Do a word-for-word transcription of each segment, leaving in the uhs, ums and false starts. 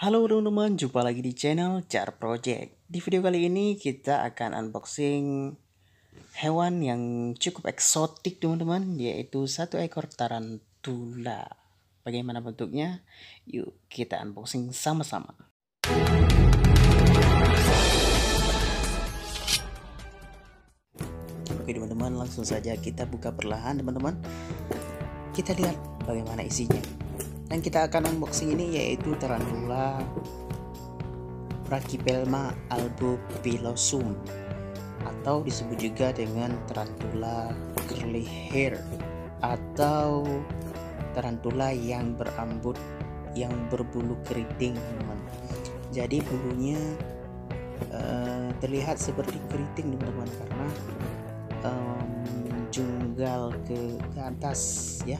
Halo teman-teman, jumpa lagi di channel Char Project. Di video kali ini kita akan unboxing hewan yang cukup eksotik teman-teman, yaitu satu ekor tarantula. Bagaimana bentuknya? Yuk kita unboxing sama-sama. Oke teman-teman, langsung saja kita buka perlahan teman-teman. Kita lihat bagaimana isinya. Dan kita akan unboxing ini yaitu tarantula brachypelma albopilosum atau disebut juga dengan tarantula curly hair atau tarantula yang berambut yang berbulu keriting teman-teman. Jadi bulunya uh, terlihat seperti keriting teman-teman karena um, junggal ke, ke atas ya,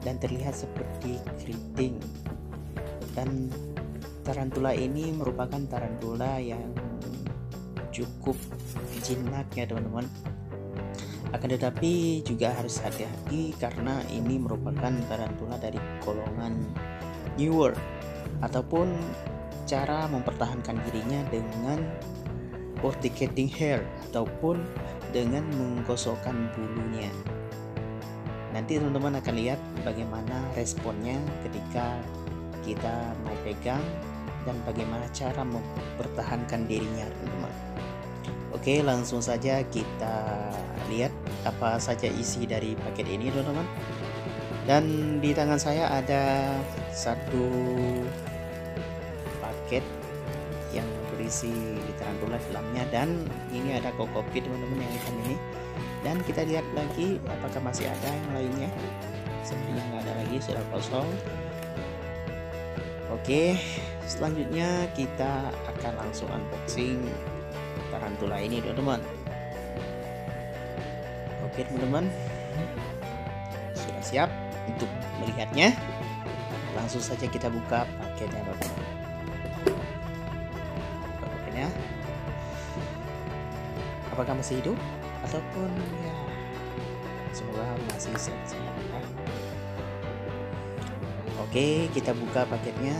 dan terlihat seperti keriting. Dan tarantula ini merupakan tarantula yang cukup jinak ya teman-teman, akan tetapi juga harus hati-hati karena ini merupakan tarantula dari golongan newer ataupun cara mempertahankan dirinya dengan porticating hair ataupun dengan menggosokkan bulunya. Nanti teman-teman akan lihat bagaimana responnya ketika kita mau pegang dan bagaimana cara mempertahankan dirinya teman-teman. Oke, langsung saja kita lihat apa saja isi dari paket ini teman-teman. Dan di tangan saya ada satu paket yang berisi tarantula di dalamnya, dan ini ada kokopi teman-teman yang hitam ini. Dan kita lihat lagi apakah masih ada yang lainnya. Sebenarnya nggak ada lagi, sudah kosong. Oke, selanjutnya kita akan langsung unboxing tarantula ini teman-teman. Oke teman-teman, sudah siap untuk melihatnya? Langsung saja kita buka paketnya teman-teman. Paketnya, apakah masih hidup? Ataupun ya, semoga masih sehat-sehat ya. Oke, kita buka paketnya.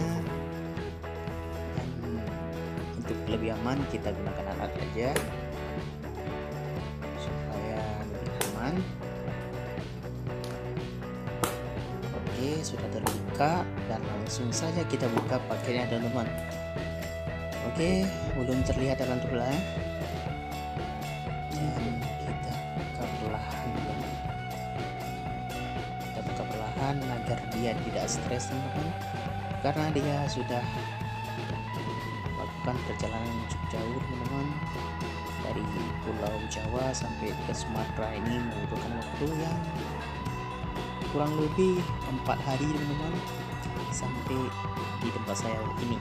Dan untuk lebih aman kita gunakan alat aja supaya lebih aman. Oke, sudah terbuka dan langsung saja kita buka paketnya teman-teman. Oke, belum terlihat tarantula. Agar dia tidak stres teman-teman, karena dia sudah melakukan perjalanan cukup jauh teman-teman, dari Pulau Jawa sampai ke Sumatera. Ini membutuhkan waktu yang kurang lebih empat hari teman-teman sampai di tempat saya ini,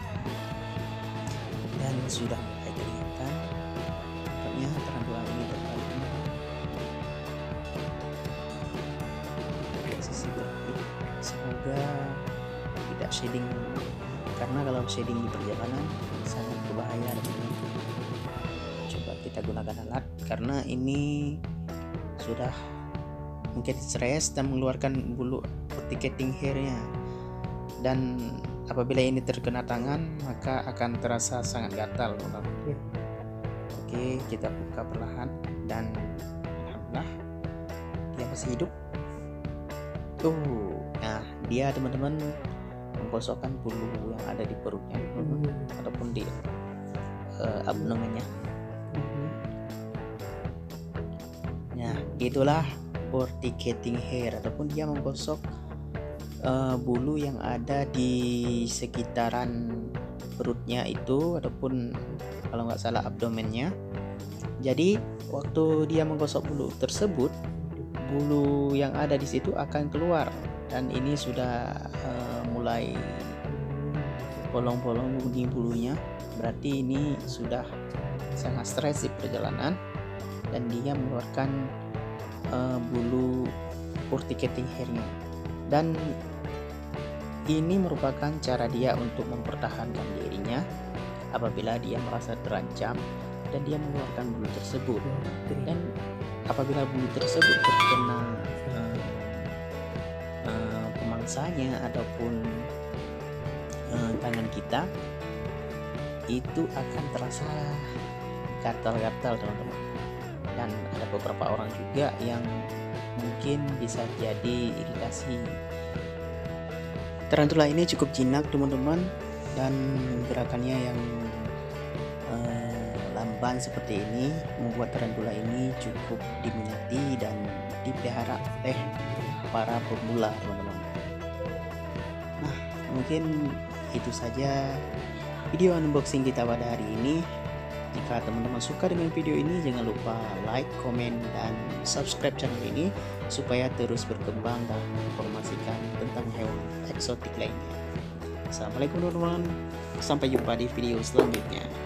dan sudah mulai kelihatan ternyata tarantula ini tertarik dari sisi berpikir. Semoga tidak shading, karena kalau shading di perjalanan sangat berbahaya. Coba kita gunakan alat, karena ini sudah mungkin stres dan mengeluarkan bulu porticating hairnya. Dan apabila ini terkena tangan maka akan terasa sangat gatal. Oke, kita buka perlahan dan alhamdulillah dia masih hidup. Tuh. Nah, dia teman-teman menggosokkan bulu yang ada di perutnya mm-hmm. ataupun di uh, abdomennya. Mm-hmm. Nah, itulah porticating hair ataupun dia menggosok uh, bulu yang ada di sekitaran perutnya itu ataupun kalau nggak salah abdomennya. Jadi waktu dia menggosok bulu tersebut, bulu yang ada di situ akan keluar. Dan ini sudah uh, mulai bolong-bolong di bulunya, berarti ini sudah sangat stres di perjalanan dan dia mengeluarkan uh, bulu porticating hairnya. Dan ini merupakan cara dia untuk mempertahankan dirinya apabila dia merasa terancam dan dia mengeluarkan bulu tersebut. Dan apabila bulu tersebut terkena Uh, pemangsanya ataupun e, eh, tangan kita itu akan terasa gatal-gatal, teman-teman. Dan ada beberapa orang juga yang mungkin bisa jadi iritasi. Tarantula ini cukup jinak, teman-teman, dan gerakannya yang eh, lamban seperti ini membuat tarantula ini cukup diminati dan dipelihara oleh para pemula, teman-teman. Nah, mungkin itu saja video unboxing kita pada hari ini. Jika teman-teman suka dengan video ini, jangan lupa like, komen, dan subscribe channel ini supaya terus berkembang dan menginformasikan tentang hewan eksotik lainnya. Assalamualaikum teman-teman, sampai jumpa di video selanjutnya.